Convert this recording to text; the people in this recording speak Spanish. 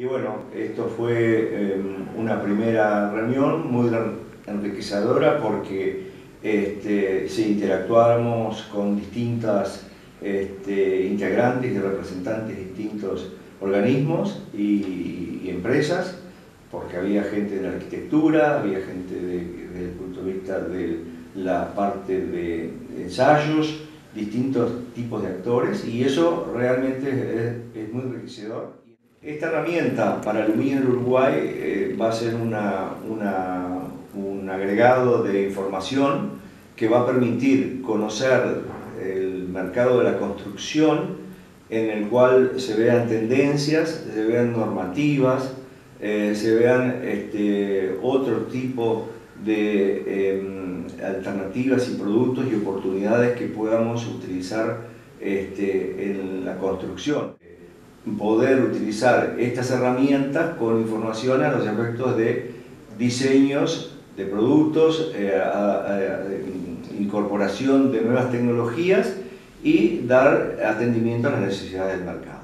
Y bueno, esto fue una primera reunión muy enriquecedora porque sí, interactuamos con distintas integrantes y representantes de distintos organismos y empresas, porque había gente de la arquitectura, había gente desde el punto de vista de la parte de ensayos, distintos tipos de actores, y eso realmente es muy enriquecedor. Esta herramienta para Aluminios del Uruguay va a ser un agregado de información que va a permitir conocer el mercado de la construcción, en el cual se vean tendencias, se vean normativas, se vean otro tipo de alternativas y productos y oportunidades que podamos utilizar en la construcción. Poder utilizar estas herramientas con información a los efectos de diseños de productos, incorporación de nuevas tecnologías y dar atendimiento a las necesidades del mercado.